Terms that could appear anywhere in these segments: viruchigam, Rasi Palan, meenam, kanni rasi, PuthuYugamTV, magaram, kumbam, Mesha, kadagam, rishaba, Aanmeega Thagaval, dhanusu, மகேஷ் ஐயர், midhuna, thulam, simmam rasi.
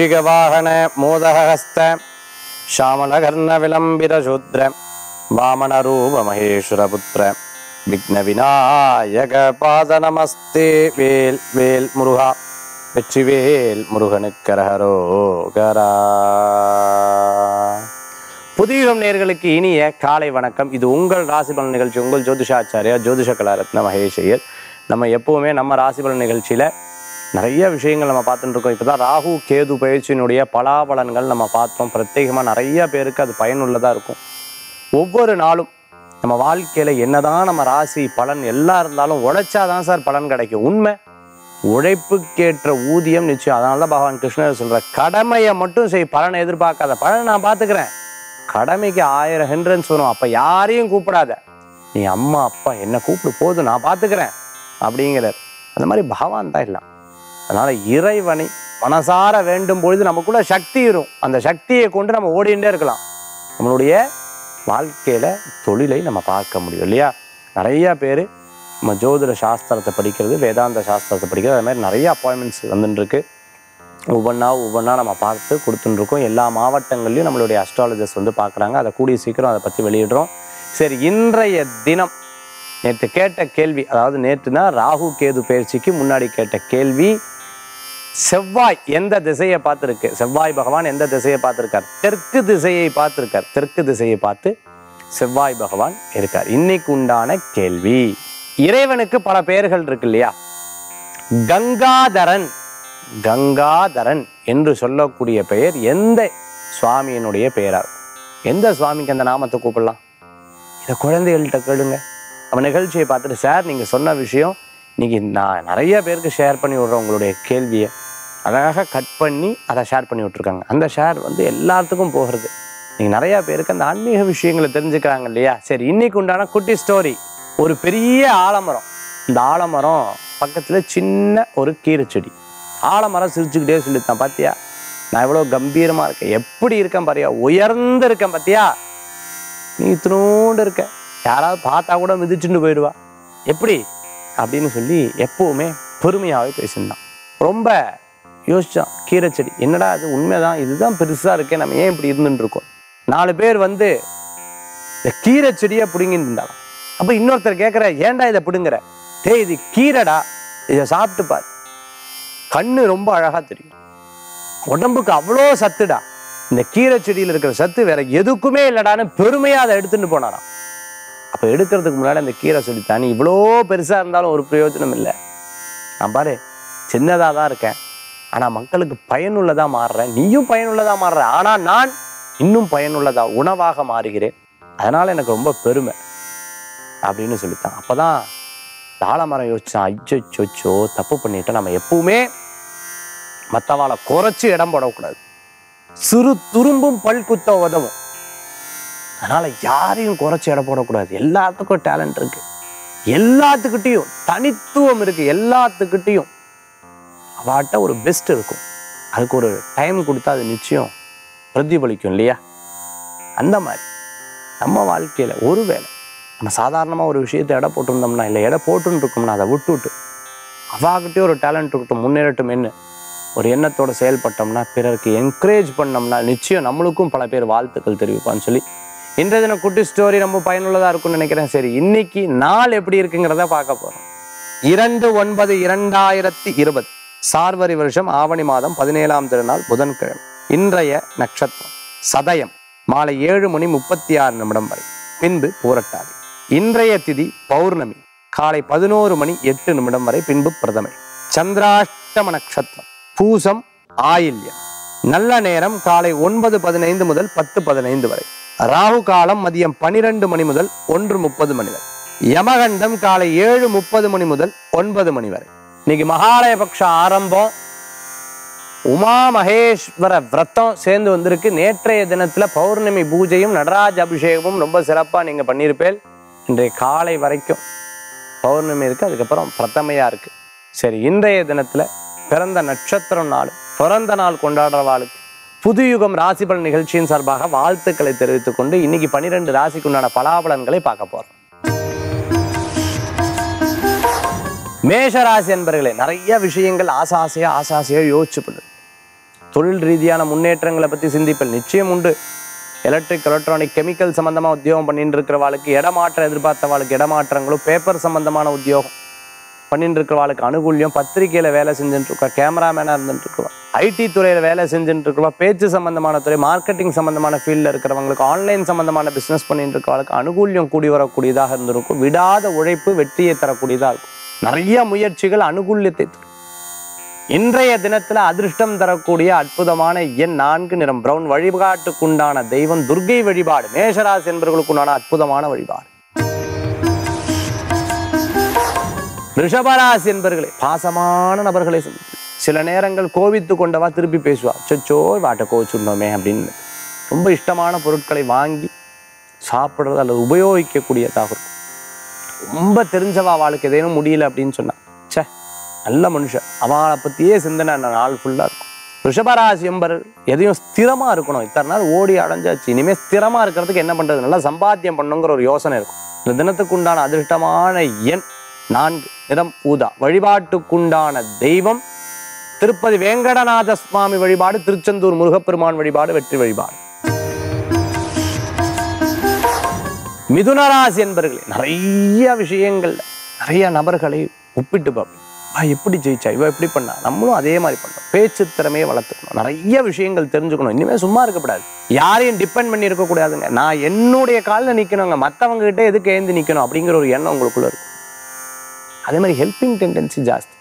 कौशिकवाहन मोदहस्त श्यामलकर्ण विलंबित शूद्र वामन रूप महेश्वरपुत्र विघ्न विनायक पाद नमस्ते वेल वेल मुरुगा வெற்றிவேல் முருகனுக்கர ஹரோகரா. புதியுகம் நேயர்களுக்கு இனிய காலை வணக்கம். இது உங்கள் ராசி பலன் நிகழ்ச்சி. உங்கள் ஜோதிஷாச்சாரியா ஜோதிஷ கலாரத்ன மகேஷ் ஐயர். நம்ம எப்பவுமே நம்ம ராசி பலன் நிகழ்ச்சியில நிறைய விஷயங்கள் நம்ம பார்த்துட்டு இருக்கோம். இப்போதான் ராகு கேது பயிற்சியினுடைய பலாபலன்கள் நம்ம பார்த்தோம். பிரத்யேகமாக நிறைய பேருக்கு அது பயனுள்ளதாக இருக்கும். ஒவ்வொரு நாளும் நம்ம வாழ்க்கையில என்னதான் நம்ம ராசி பலன் எல்லாம் இருந்தாலும் உழைச்சாதான் சார் பலன் கிடைக்கும். உண்மை, உழைப்புக்கேற்ற ஊதியம் நிச்சயம். அதனால தான் பகவான் கிருஷ்ணர் சொல்ற, கடமையை மட்டும் செய், பலனை எதிர்பார்க்காத, பலனை நான் பார்த்துக்கிறேன். கடமைக்கு 1000 ஹிண்ட்ரன்ஸ் வரும், அப்போ யாரையும் கூப்பிடாத, நீ அம்மா அப்பா என்ன கூப்பிடு போதும், நான் பார்த்துக்கிறேன் அப்படிங்கிறார். அந்த மாதிரி பகவான் தான் இல்லை. அதனால இறைவனை மனசார வேண்டும் பொழுது நமக்குள்ள சக்தி இருக்கும். அந்த சக்தியை கொண்டு நம்ம ஓடிண்டே இருக்கலாம். நம்மளுடைய வாழ்க்கையில தொழிலை நம்ம பார்க்க முடியும் இல்லையா? நிறைய பேர் நம்ம ஜோதிட சாஸ்திரத்தை படிக்கிறது, வேதாந்த சாஸ்திரத்தை படிக்கிறது, அது மாதிரி நிறைய அப்பாயின்மெண்ட்ஸ் வந்துட்டுருக்கு. ஒவ்வொன்றா நம்ம பார்த்து கொடுத்துட்டுருக்கோம். எல்லா மாவட்டங்கள்லையும் நம்மளுடைய அஸ்ட்ராலஜர்ஸ் வந்து பார்க்குறாங்க. அதை கூடிய சீக்கிரம் அதை பற்றி வெளியிடுறோம். சரி, இன்றைய தினம் நேற்று கேட்ட கேள்வி, அதாவது நேற்றுனா ராகு கேது பயிற்சிக்கு முன்னாடி கேட்ட கேள்வி, செவ்வாய் எந்த திசையை பார்த்துருக்கு, செவ்வாய் பகவான் எந்த திசையை பார்த்துருக்கார்? தெற்கு திசையை பார்த்துருக்கார். தெற்கு திசையை பார்த்து செவ்வாய் பகவான் இருக்கார். இன்னைக்கு உண்டான கேள்வி, இறைவனுக்கு பல பெயர்கள் இருக்கு இல்லையா? கங்காதரன், கங்காதரன் என்று சொல்லக்கூடிய பெயர் எந்த சுவாமியினுடைய பெயரா? எந்த சுவாமிக்கு அந்த நாமத்தை கூப்பிடலாம்? இதை குழந்தைகள்கிட்ட கேளுங்க. நம்ம நிகழ்ச்சியை பார்த்துட்டு, சார் நீங்கள் சொன்ன விஷயம் இன்னைக்கு நான் நிறைய பேருக்கு ஷேர் பண்ணி விடுறேன், உங்களுடைய கேள்வியை அழகாக கட் பண்ணி அதை ஷேர் பண்ணி விட்டுருக்காங்க. அந்த ஷேர் வந்து எல்லாத்துக்கும் போகிறது. நீங்கள் நிறையா பேருக்கு அந்த ஆன்மீக விஷயங்களை தெரிஞ்சுக்கிறாங்க இல்லையா? சரி, இன்னைக்கு உண்டான குட்டி ஸ்டோரி. ஒரு பெரிய ஆலமரம். இந்த ஆலமரம் பக்கத்தில் சின்ன ஒரு கீரை செடி. ஆலமரம் சிரிச்சுக்கிட்டே சொல்லித்தான், பார்த்தியா நான் எவ்வளோ கம்பீரமாக இருக்கேன், எப்படி இருக்கேன் பாரியா, உயர்ந்து இருக்கேன் பார்த்தியா, நீ இத்தினோண்டு இருக்க, யாராவது பார்த்தா கூட மிதிச்சுட்டு போயிடுவா, எப்படி அப்படின்னு சொல்லி எப்போவுமே பெருமையாகவே பேசியிருந்தான். ரொம்ப யோசித்தான் கீரை செடி, என்னடா அது உண்மைதான், இதுதான் பெருசாக இருக்கேன், நம்ம ஏன் இப்படி இருந்துட்டுருக்கோம். 4 பேர் வந்து இந்த கீரை செடியை பிடுங்கின்னு இருந்தாங்க. அப்போ இன்னொருத்தர் கேட்குற, ஏன்டா இதை பிடுங்குற, தே இது கீரைடா, இதை சாப்பிட்டு பாரு, கண்ணு ரொம்ப அழகாக தெரியும், உடம்புக்கு அவ்வளோ சத்துடா, இந்த கீரை செடியில் இருக்கிற சத்து வேற எதுக்குமே இல்லைடான்னு பெருமையாக அதை எடுத்துகிட்டு போனாராம். அப்போ எடுக்கிறதுக்கு முன்னாடி அந்த கீரை சொல்லித்தான், நீ இவ்வளோ பெருசாக இருந்தாலும் ஒரு பிரயோஜனம் இல்லை, நான் பாரு சின்னதாக தான் இருக்கேன், ஆனால் மக்களுக்கு பயனுள்ளதாக மாறுறேன், நீயும் பயனுள்ளதாக மாறுற, ஆனால் நான் இன்னும் பயனுள்ளதாக உணவாக மாறுகிறேன், அதனால் எனக்கு ரொம்ப பெருமை அப்படின்னு சொல்லித்தான். அப்போதான் தாளமரம் யோசிச்சான், ஐச்சோச்சோ தப்பு பண்ணிட்டோம், நம்ம எப்பவுமே மற்றவாளை குறைச்சி இடம் போடக்கூடாது, சிறு துரும்பும் பல்குத்த உதவும், அதனால யாரையும் குறைச்சி இடம் போடக்கூடாது, எல்லாத்துக்கும் டேலண்ட் இருக்கு, எல்லாத்துக்கிட்டையும் தனித்துவம் இருக்கு, எல்லாத்துக்கிட்டையும் அவட்ட ஒரு பெஸ்ட் இருக்கும், அதுக்கு ஒரு டைம் கொடுத்தா அது நிச்சயம் பிரதிபலிக்கும் இல்லையா? அந்த மாதிரி நம்ம வாழ்க்கையில ஒருவேளை நம்ம சாதாரணமாக ஒரு விஷயத்தை எடை போட்டிருந்தோம்னா, இல்லை எடை போட்டுன்னு இருக்கோம்னா, அதை விட்டுவிட்டு அவாகிட்டே ஒரு டேலண்ட் இருக்கட்டும், முன்னேறட்டும் என்ன ஒரு எண்ணத்தோடு செயல்பட்டோம்னா, பிறருக்கு என்கரேஜ் பண்ணோம்னா நிச்சயம் நம்மளுக்கும் பல பேர் வாழ்த்துக்கள் தெரிவிப்பான்னு சொல்லி இன்றைய தினம் குட்டி ஸ்டோரி ரொம்ப பயனுள்ளதாக இருக்கும்னு நினைக்கிறேன். சரி, இன்னைக்கு நாள் எப்படி இருக்குங்கிறத பார்க்க போகிறோம். 2/9/2020 சார்வரி வருஷம் ஆவணி மாதம் 17ஆம் திருநாள் புதன்கிழமை. இன்றைய நட்சத்திரம் சதயம், மாலை 7:36 வரை, பின்பு பூரட்டாதி. இன்றைய திதி பௌர்ணமி, காலை 11:08 வரை, பின்பு பிரதமை. சந்திராஷ்டம நட்சத்திரம் பூசம் ஆயில்யம், நல்ல நேரம் காலை 9:15 முதல் 10:15 வரை, ராகு காலம் மதியம் 12 முதல் 1:30 வரை, யமகண்டம் காலை 7:30 முதல் 9 வரை. இன்னைக்கு மகாலயபக்ஷ ஆரம்பம், உமா மகேஸ்வர விரதம் சேர்ந்து வந்திருக்கு. நேற்றைய தினத்துல பௌர்ணமி பூஜையும் நடராஜ அபிஷேகமும் ரொம்ப சிறப்பாக நீங்க பண்ணியிருப்பேன். இன்றைய காலை வரைக்கும் பௌர்ணமி இருக்குது, அதுக்கப்புறம் பிரதமையாக இருக்குது. சரி, இன்றைய தினத்தில் பிறந்த நட்சத்திரம் நாள், பிறந்த நாள் கொண்டாடுறவாளுக்கு புதுயுகம் ராசி பலன் நிகழ்ச்சியின் சார்பாக வாழ்த்துக்களை தெரிவித்துக் கொண்டு இன்னைக்கு 12 ராசிக்கு உண்டான பலாபலன்களை பார்க்க போகிறோம். மேஷராசி அன்பர்களே, நிறைய விஷயங்கள் ஆசாசையாக யோசிச்சு பண்ணுது. தொழில் ரீதியான முன்னேற்றங்களை பத்தி சிந்திப்பல் நிச்சயம் உண்டு. எலக்ட்ரிக் எலக்ட்ரானிக் கெமிக்கல் சம்பந்தமா உத்தியோகம் பண்ணிட்டு இருக்கிறவாளுக்கு இடமாற்ற எதிர்பார்த்தவாளுக்கு இடமாற்றங்களும், பேப்பர் சம்பந்தமான உத்தியோகம் பண்ணிட்டு இருக்கிறவாளுக்கு அனுகூல்யம், பத்திரிகையில் வேலை செஞ்சுட்டு இருக்கா, கேமராமேனாக இருந்துட்டு இருக்குவா, ஐடி துறையில் வேலை செஞ்சுட்டு இருக்குவா, பேச்சு சம்மந்தமான துறை மார்க்கெட்டிங் சம்மந்தமான ஃபீல்டில் இருக்கிறவங்களுக்கு, ஆன்லைன் சம்மந்தமான பிஸ்னஸ் பண்ணிட்டு இருக்கவாளுக்கு அனுகூல்யம் கூடி வரக்கூடியதாக இருந்திருக்கும். விடாத உழைப்பு வெற்றியை தரக்கூடியதாக இருக்கும். நிறைய முயற்சிகள் அனுகூல்யத்தை தரும். இன்றைய தினத்தில் அதிர்ஷ்டம் தரக்கூடிய அற்புதமான எண் 4 நிறம் பிரவுன். வழிபாட்டுக்குண்டான தெய்வம் துர்கை வழிபாடு. மேஷராசி என்பவர்களுக்குண்டான அற்புதமான வழிபாடு. ரிஷபராசி என்பர்களே, பாசமான நபர்களை சில நேரங்கள் கோவித்து கொண்டவா திருப்பி பேசுவா, சச்சோ வாட்ட கோவிச்சுட்டோமே அப்படின்னு. ரொம்ப இஷ்டமான பொருட்களை வாங்கி சாப்பிட்றது அல்லது உபயோகிக்கக்கூடியதாக இருக்கும். ரொம்ப தெரிஞ்சவா அவளுக்கு எதேனும் முடியல அப்படின்னு சொன்னா, சே நல்ல மனுஷன் அவளை பற்றியே சிந்தனை நாள் ஃபுல்லாக இருக்கும். ரிஷபராசி என்பர் எதையும் ஸ்திரமாக இருக்கணும். இத்தனை நாள் ஓடி அடைஞ்சாச்சு, இனிமேல் ஸ்திரமாக இருக்கிறதுக்கு என்ன பண்ணுறது, நல்லா சம்பாத்தியம் பண்ணுங்கிற ஒரு யோசனை இருக்கும். இந்த தினத்துக்கு உண்டான அதிர்ஷ்டமான எண் 4 நிறம் ஊதா. வழிபாட்டுக்குண்டான தெய்வம் திருப்பதி வேங்கடநாத சுவாமி வழிபாடு. திருச்செந்தூர் முருகப்பெருமான் வழிபாடு வெற்றி வழிபாடு. மிதுனராசி என்பர்களே, நிறைய விஷயங்கள் நிறைய நபர்களை ஒப்பிட்டு பார்ப்போம். எப்படி ஜெயிச்சா, இவ எப்படி பண்ணா, நம்மளும் அதே மாதிரி பண்ணோம். பேச்சு திறமையை வளர்த்துக்கணும், நிறைய விஷயங்கள் தெரிஞ்சுக்கணும். இனிமேல் சும்மா இருக்கக்கூடாது, யாரையும் டிபெண்ட் பண்ணி இருக்கக்கூடாதுங்க. நான் என்னுடைய காலில் நிற்கணுங்க, மற்றவங்ககிட்ட எதுக்கு ஏந்தி நிற்கணும் அப்படிங்கிற ஒரு எண்ணம் உங்களுக்குள்ள இருக்கும். அதே மாதிரி ஹெல்பிங் டெண்டன்சி ஜாஸ்தி.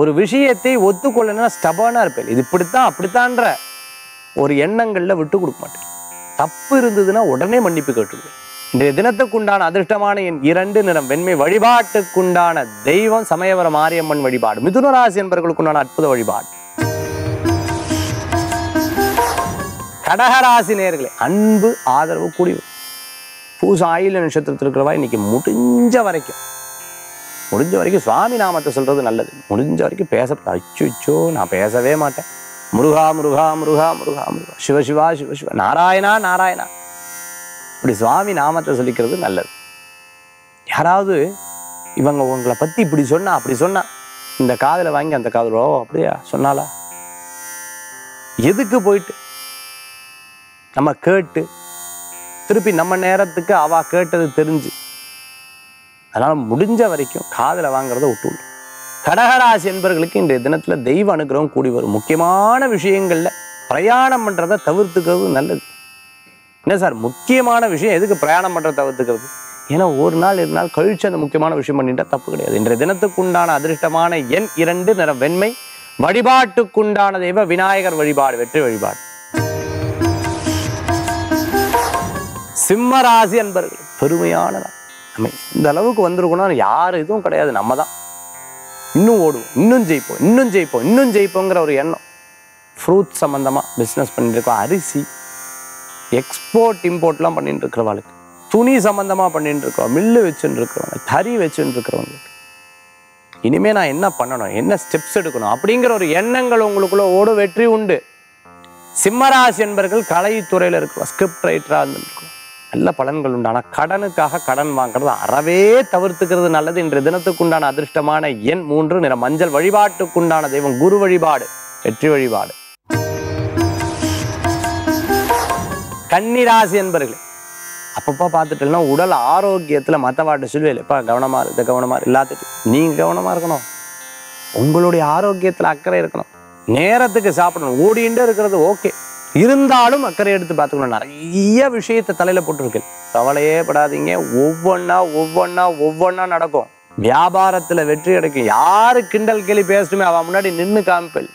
ஒரு விஷயத்தை ஒத்துக்கொள்ளனா ஸ்டபனாக இருப்பேன், இது இப்படித்தான் அப்படித்தான்ற ஒரு எண்ணங்களில் விட்டு கொடுக்க மாட்டேன். தப்பு இருந்ததுன்னா உடனே மன்னிப்பு கேட்டுருவேன். இன்றைய தினத்துக்குண்டான அதிர்ஷ்டமான என் 2 நிறம் வெண்மை. வழிபாட்டுக்குண்டான தெய்வம் சமயபுர மாரியம்மன் வழிபாடு. மிதுனராசி என்பவர்களுக்குண்டான அற்புத வழிபாடு. கடகராசி நேயர்களே, அன்பு ஆதரவு கூடி பூச ஆயில நட்சத்திரத்தில் இருக்கிறவா இன்னைக்கு முடிஞ்ச வரைக்கும் சுவாமி நாமத்தை சொல்றது நல்லது. முடிஞ்ச வரைக்கும் பேச அச்சுச்சோ நான் பேசவே மாட்டேன். முருகா முருகா முருகா முருகா முருகா, சிவசிவா சிவசிவா, நாராயணா நாராயணா, இப்படி சுவாமி நாமத்தை சொல்லிக்கிறது நல்லது. யாராவது இவங்க உங்களை பற்றி இப்படி சொன்னா அப்படி சொன்னா, இந்த காதில் வாங்கி அந்த காதில் ஓ அப்படியா சொன்னாலா, எதுக்கு போயிட்டு நம்ம கேட்டு திருப்பி நம்ம நேரத்துக்கு அவா கேட்டது தெரிஞ்சு. அதனால் முடிஞ்ச வரைக்கும் காதில் வாங்கிறத விட்டு. கடகராசி என்பவர்களுக்கு இன்றைய தினத்தில் தெய்வ அனுகிரகம் கூடி வரும். முக்கியமான விஷயங்களில் பிரயாணம் பண்ணுறதை தவிர்த்துக்கிறது நல்லது. என்ன சார் முக்கியமான விஷயம், எதுக்கு பிரயாணம் பண்ணுறத தவிர்த்துக்கிறது? ஏன்னா ஒரு நாள் இரு நாள் கழிச்சு அந்த முக்கியமான விஷயம் பண்ணிட்டால் தப்பு கிடையாது. இன்றைய தினத்துக்குண்டான அதிர்ஷ்டமான எண் 2 நிறம் வெண்மை. வழிபாட்டுக்குண்டான தெய்வ விநாயகர் வழிபாடு வெற்றி வழிபாடு. சிம்ம ராசி என்பவர்கள், பெருமையான நம்ம இந்த அளவுக்கு வந்திருக்கோம்னா யார் இதுவும் கிடையாது, நம்ம தான். இன்னும் ஓடுவோம், இன்னும் ஜெயிப்போங்கிற ஒரு எண்ணம். ஃப்ரூட்ஸ் சம்மந்தமாக பிஸ்னஸ் பண்ணிட்டு இருக்கோம். அரிசி எக்ஸ்போர்ட் இம்போர்ட்லாம் பண்ணிட்டு இருக்கிறவாளுக்கு, துணி சம்மந்தமாக பண்ணிட்டு இருக்கோம், மில்லு வச்சுட்டு இருக்கிறவங்க, தறி வச்சுட்டு இருக்கிறவங்களுக்கு இனிமேல் நான் என்ன பண்ணணும், என்ன ஸ்டெப்ஸ் எடுக்கணும் அப்படிங்கிற ஒரு எண்ணங்கள் உங்களுக்குள்ள ஓடு வெற்றி உண்டு. சிம்மராசி என்பர்கள் கலைத்துறையில் இருக்கிறோம், ஸ்கிரிப்ட் ரைட்டராக இருந்துருக்கோம், நல்ல பலன்கள் உண்டு. ஆனால் கடனுக்காக கடன் வாங்குறது அறவே தவிர்த்துக்கிறது நல்லது. இன்றைய தினத்துக்குண்டான அதிர்ஷ்டமான எண் 3 நிற மஞ்சள். வழிபாட்டுக்குண்டான தெய்வம் குரு வழிபாடு வெற்றி வழிபாடு. கன்னி ராசி என்பர்களே, அப்பப்போ பார்த்துட்டோம்னா உடல் ஆரோக்கியத்தில் மற்றவாட்ட சொல்லுவேன், எப்பா கவனமாக இருக்க கவனமாக இல்லாத்துட்டு நீங்கள் கவனமாக இருக்கணும். உங்களுடைய ஆரோக்கியத்தில் அக்கறை இருக்கணும், நேரத்துக்கு சாப்பிடணும். ஓடிண்டே இருக்கிறது ஓகே, இருந்தாலும் அக்கறை எடுத்து பார்த்துக்கணும். நிறைய விஷயத்தை தலையில் போட்டிருக்கு, கவலையே படாதீங்க, ஒவ்வொன்றா நடக்கும். வியாபாரத்தில் வெற்றி கிடைக்கும். யாரு கிண்டல் கேலி பேசணுமே அவன் முன்னாடி நின்று காமிப்பல்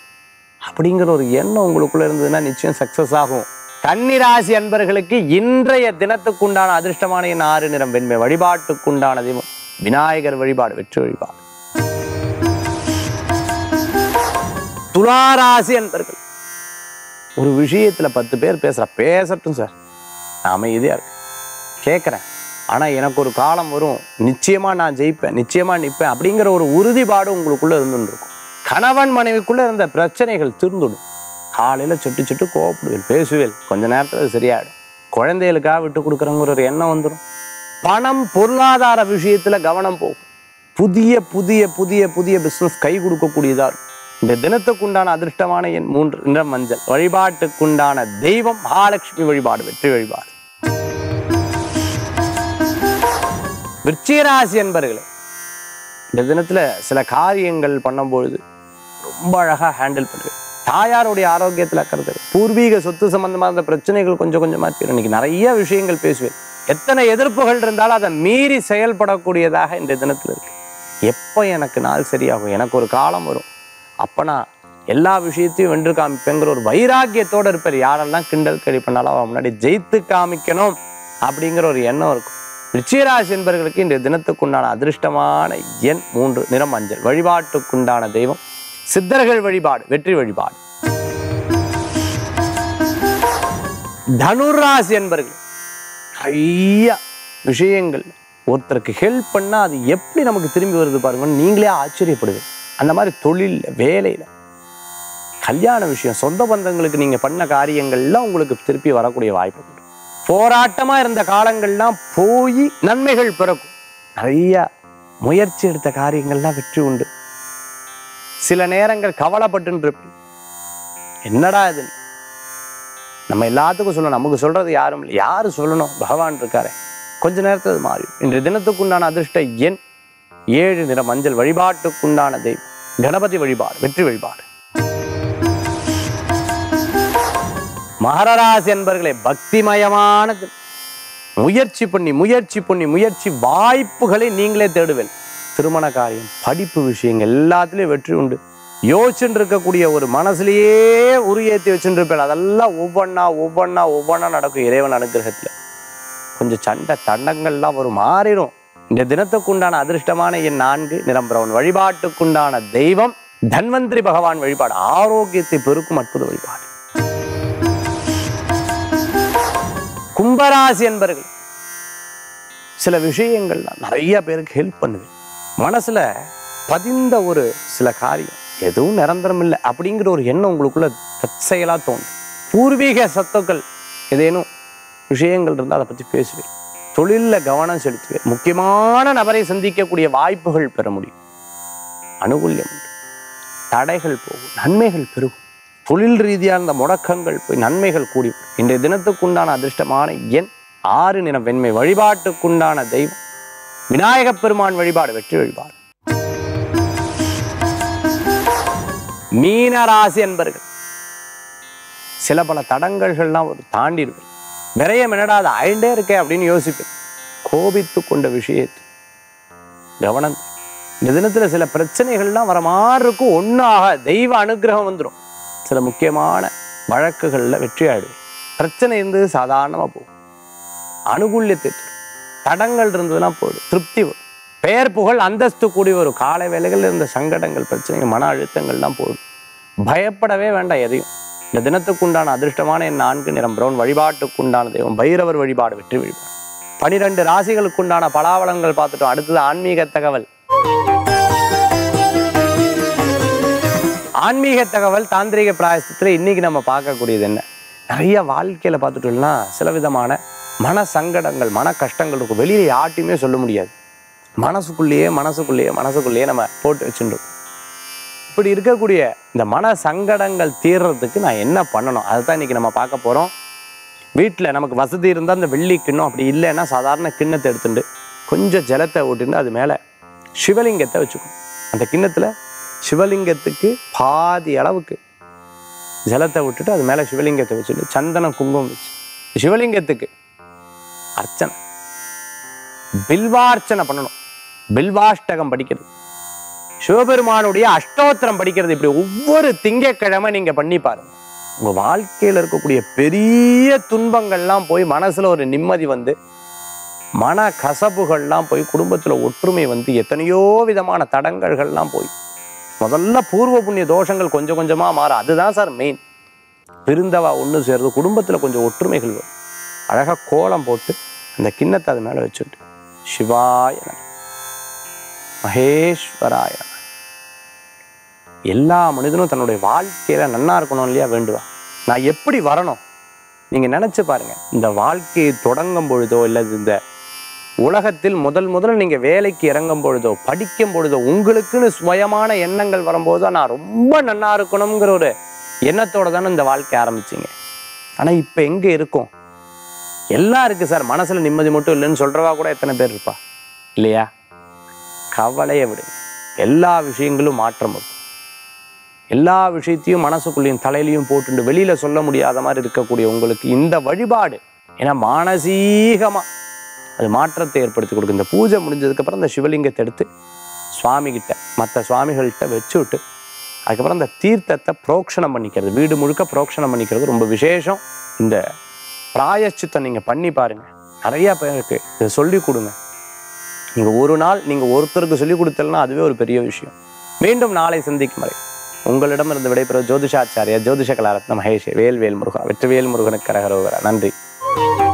அப்படிங்கிற ஒரு எண்ணம் உங்களுக்குள்ள இருந்ததுன்னா நிச்சயம் சக்சஸ் ஆகும். கன்னி ராசி அன்பர்களுக்கு இன்றைய தினத்துக்குண்டான அதிர்ஷ்டமான 6 நிறம் வெண்மை. வழிபாட்டுக்குண்டான தெய்வம் விநாயகர் வழிபாடு வெற்றி வழிபாடு. துலா ராசி அன்பர்கள், ஒரு விஷயத்தில் 10 பேர் பேசட்டும் சார், நான் அமைதியாக இருக்கேன், கேட்குறேன், ஆனால் எனக்கு ஒரு காலம் வரும், நிச்சயமாக நான் ஜெயிப்பேன், நிச்சயமாக நிற்பேன் அப்படிங்கிற ஒரு உறுதிப்பாடு உங்களுக்குள்ளே இருந்துருக்கும். கணவன் மனைவிக்குள்ளே இருந்த பிரச்சனைகள் தீர்ந்துடும். காலையில் சுட்டு கோவப்படுவேன், பேசுவேன், கொஞ்ச நேரத்தில் சரியாயிடும். குழந்தைகளுக்காக விட்டு கொடுக்குறவங்கிற ஒரு எண்ணம் வந்துடும். பணம் பொருளாதார விஷயத்தில் கவனம் போகும். புதிய பிஸ்னஸ் கை கொடுக்கக்கூடியதாக இருக்கும். இந்த தினத்துக்குண்டான அதிர்ஷ்டமான எண் 3 என்ற மஞ்சள். வழிபாட்டுக்குண்டான தெய்வம் மகாலட்சுமி வழிபாடு, வெற்றி வழிபாடு. விருச்சிக ராசி என்பர்களே, இந்த தினத்துல சில காரியங்கள் பண்ணும்போது ரொம்ப அழகா ஹேண்டில் பண்ணுறது. தாயாருடைய ஆரோக்கியத்தில் அக்கறது, பூர்வீக சொத்து சம்பந்தமான பிரச்சனைகள் கொஞ்சம் கொஞ்சமாக தீரும். இன்னைக்கு நிறைய விஷயங்கள் பேசுவேன். எத்தனை எதிர்ப்புகள் இருந்தாலும் அதை மீறி செயல்படக்கூடியதாக இந்த தினத்தில் இருக்கு. எப்போ எனக்கு நாள் சரியாகும், எனக்கு ஒரு காலம் வரும், அப்போ நான் எல்லா விஷயத்தையும் வென்று காமிப்பேங்கிற ஒரு வைராக்கியத்தோடு இருப்பார். யாரெல்லாம் கிண்டல் கேலி பண்ணாலும் அவன் முன்னாடி ஜெயித்து காமிக்கணும் அப்படிங்கிற ஒரு எண்ணம் இருக்கும். விருச்சிகராசி என்பவர்களுக்கு இந்த தினத்துக்குண்டான அதிர்ஷ்டமான எண் 3 நிறம் மஞ்சள். வழிபாட்டுக்குண்டான தெய்வம் சித்தர்கள் வழிபாடு, வெற்றி வழிபாடு. தனுராசி என்பர்கள், நிறைய விஷயங்கள் ஒருத்தருக்கு ஹெல்ப் பண்ணால் அது எப்படி நமக்கு திரும்பி வருது பாருங்கன்னு நீங்களே ஆச்சரியப்படுது. அந்த மாதிரி தொழிலில், வேலையில், கல்யாண விஷயம், சொந்த பந்தங்களுக்கு நீங்கள் பண்ண காரியங்கள்லாம் உங்களுக்கு திருப்பி வரக்கூடிய வாய்ப்பு உண்டு. போராட்டமாக இருந்த காலங்கள்லாம் போய் நன்மைகள் பிறக்கும். நிறையா முயற்சி எடுத்த காரியங்கள்லாம் வெற்றி உண்டு. சில நேரங்கள் கவலைப்பட்டு என்னடா இது, நம்ம எல்லாத்துக்கும் சொல்லணும், நமக்கு சொல்றது யாரும் இல்லை, யாரு சொல்லணும், பகவான் இருக்காரு. கொஞ்ச நேரத்தில் அது மாறி. இன்றைய தினத்துக்குண்டான அதிர்ஷ்ட எண் 7 நிற மஞ்சள். வழிபாட்டுக்குண்டான தெய்வம் கணபதி வழிபாடு, வெற்றி வழிபாடு. மகர ராசி என்பர்களே, பக்திமயமானது. முயற்சி பண்ணி வாய்ப்புகளை நீங்களே தேடுவேன். திருமண காரியம், படிப்பு விஷயங்கள் எல்லாத்துலேயும் வெற்றி உண்டு. யோசிச்சுட்டு இருக்கக்கூடிய ஒரு மனசுலையே உரியேற்றி வச்சுட்டு இருப்பேன். அதெல்லாம் ஒவ்வொன்றா நடக்கும். இறைவன் அனுகிரகத்தில் கொஞ்சம் சண்டை தண்டங்கள்லாம் ஒரு மாறிடும். இந்த தினத்துக்குண்டான அதிர்ஷ்டமான என் 4 நிரம்பரவன். வழிபாட்டுக்குண்டான தெய்வம் தன்வந்திரி பகவான் வழிபாடு, ஆரோக்கியத்தை பெருக்கும் அற்புத வழிபாடு. கும்பராசி என்பர்கள், சில விஷயங்கள்லாம் நிறைய பேருக்கு ஹெல்ப் பண்ணுவேன். மனசுல பதிந்த ஒரு சில காரியம் எதுவும் நிரந்தரம் இல்லை அப்படிங்கிற ஒரு எண்ணம் உங்களுக்குள்ள தற்செயலாக தோணும். பூர்வீக சத்துக்கள் ஏதேனும் விஷயங்கள் இருந்தால் அதை பற்றி பேசுவேன். தொழிலில் கவனம் செலுத்துவேன். முக்கியமான நபரை சந்திக்கக்கூடிய வாய்ப்புகள் பெற முடியும். அனுகூல்யம் உண்டு. தடைகள் போகும், நன்மைகள் பெருகும். தொழில் ரீதியாக இந்த முடக்கங்கள் போய் நன்மைகள் கூடி. இன்றைய தினத்துக்குண்டான அதிர்ஷ்டமான எண் 6 நிறம் வெண்மை. வழிபாட்டுக்குண்டான தெய்வம் விநாயகப் பெருமான் வழிபாடு, வெற்றி வழிபாடு. மீனராசி என்பர்கள், சில பல தடங்கல்கள்லாம் ஒரு தாண்டிடுவேன். விரையம் என்னடா அது ஆயிண்டே இருக்கே அப்படின்னு யோசிப்பேன். கோபித்து கொண்ட விஷயத்து கவனம். இந்த தினத்தில் சில பிரச்சனைகள்லாம் வர மாதிரி இருக்கும். ஒன்றாக தெய்வ அனுகிரகம் வந்துடும். சில முக்கியமான வழக்குகளில் வெற்றி ஆயிடுவேன். பிரச்சனை இருந்து சாதாரணமாக போகும். அனுகூல்யத்தை, தடங்கள் இருந்ததுலாம் போயிடும். திருப்தி வரும். பெயர் புகழ் அந்தஸ்து கூடிய ஒரு கால வேலைகள் இருந்த சங்கடங்கள், பிரச்சனைகள், மன அழுத்தங்கள்லாம் போயிடும். பயப்படவே வேண்டாம் எதையும். இந்த தினத்துக்குண்டான அதிர்ஷ்டமான என் 4 நிறம் பிரவுன். வழிபாட்டுக்குண்டான தெய்வம் பைரவர் வழிபாடு, வெற்றி வழிபாடு. 12 ராசிகளுக்குண்டான பலாவளங்கள் பார்த்துட்டோம். அடுத்தது ஆன்மீக தகவல். ஆன்மீக தகவல் தாந்திரிக பிராயசத்தில் இன்னைக்கு நம்ம பார்க்கக்கூடியது என்ன, நிறைய வாழ்க்கையில் பார்த்துட்டோம்னா சில விதமான மன சங்கடங்கள், மன கஷ்டங்கள் இருக்கும். வெளியில யார்ட்டையுமே சொல்ல முடியாது. மனசுக்குள்ளேயே நம்ம போட்டு வச்சுருக்கோம். இப்படி இருக்கக்கூடிய இந்த மன சங்கடங்கள் தீர்றதுக்கு நான் என்ன பண்ணணும், அதை தான் இன்னைக்கு நம்ம பார்க்க போகிறோம். வீட்டில் நமக்கு வசதி இருந்தால் அந்த வெள்ளி கிண்ணம், அப்படி இல்லைன்னா சாதாரண கிண்ணத்தை எடுத்துட்டு கொஞ்சம் ஜலத்தை ஓட்டிட்டு அது மேலே சிவலிங்கத்தை வச்சுக்கணும். அந்த கிண்ணத்தில் சிவலிங்கத்துக்கு பாதி அளவுக்கு ஜலத்தை விட்டுட்டு அது மேலே சிவலிங்கத்தை வச்சுட்டு சந்தனம் குங்குமம் வச்சு சிவலிங்கத்துக்கு அர்ச்சனை, பில்வார்ச்சனை பண்ணணும். பில்வாஷ்டகம் படிக்கிறது, சிவபெருமானுடைய அஷ்டோத்திரம் படிக்கிறது. இப்படி ஒவ்வொரு திங்கக்கிழமை நீங்க பண்ணி பாருங்க. உங்க வாழ்க்கையில் இருக்கக்கூடிய பெரிய துன்பங்கள்லாம் போய் மனசுல ஒரு நிம்மதி வந்து, மன கசப்புகள்லாம் போய், குடும்பத்துல ஒற்றுமை வந்து, எத்தனையோ விதமான தடங்கல்கள்லாம் போய், முதல்ல பூர்வ புண்ணிய தோஷங்கள் கொஞ்சம் கொஞ்சமா மாற. அதுதான் சார் மெயின். பிரிந்தவா ஒன்று சேர்ந்து குடும்பத்துல கொஞ்சம் ஒற்றுமைகள் வரும். அழகா கோலம் போட்டு அந்த கிண்ணத்தை அது மேலே வச்சுட்டு சிவாய நம மகேஸ்வராய நம. எல்லா மனிதனும் தன்னுடைய வாழ்க்கையில நன்னா இருக்கணும் இல்லையா, வேண்டுவா. நான் எப்படி வரணும் நீங்க நினைச்சு பாருங்க. இந்த வாழ்க்கையை தொடங்கும் பொழுதோ இல்லை இந்த உலகத்தில் முதல்ல நீங்க வேலைக்கு இறங்கும் பொழுதோ படிக்கும் பொழுதோ உங்களுக்குன்னு சுயமான எண்ணங்கள் வரும்போது நான் ரொம்ப நல்லா இருக்கணும்ங்கற ஒரு எண்ணத்தோட தான் இந்த வாழ்க்கை ஆரம்பிச்சீங்க. ஆனா இப்போ எங்க இருக்கோம்? எல்லாம் இருக்கு சார், மனசுல நிம்மதி மட்டும் இல்லைன்னு சொல்றவா கூட எத்தனை பேர் இருப்பா இல்லையா? கவலையை விடுங்க, எல்லா விஷயங்களும் மாற்றம் இருக்கும். எல்லா விஷயத்தையும் மனசுக்குள்ளேயும் தலையிலையும் போட்டுட்டு வெளியில சொல்ல முடியாத மாதிரி இருக்கக்கூடிய உங்களுக்கு இந்த வழிபாடு ஏன்னா மானசீகமா அது மாற்றத்தை ஏற்படுத்தி கொடுக்கும். இந்த பூஜை முடிஞ்சதுக்கப்புறம் இந்த சிவலிங்கத்தை எடுத்து சுவாமிகிட்ட மற்ற சுவாமிகள்கிட்ட வச்சு விட்டு அதுக்கப்புறம் இந்த தீர்த்தத்தை புரோக்ஷணம் பண்ணிக்கிறது, வீடு முழுக்க புரோக்ஷணம் பண்ணிக்கிறது ரொம்ப விசேஷம். இந்த பிராயச்சித்தம் நீங்கள் பண்ணி பாருங்கள், நிறையா பேருக்கு இதை சொல்லிக் கொடுங்க. நீங்கள் ஒரு நாள் நீங்கள் ஒருத்தருக்கு சொல்லிக் கொடுத்தலன்னா அதுவே ஒரு பெரிய விஷயம். மீண்டும் நாளை சந்திக்கும் வரை உங்களிடமிருந்து விடைபெறும் ஜோதிஷாச்சாரியா ஜோதிஷ கலாரத்ன மகேஷ். வேல்வேல் முருகா, வெற்றிவேல் முருகனுக்கு கரகரோகரா. நன்றி.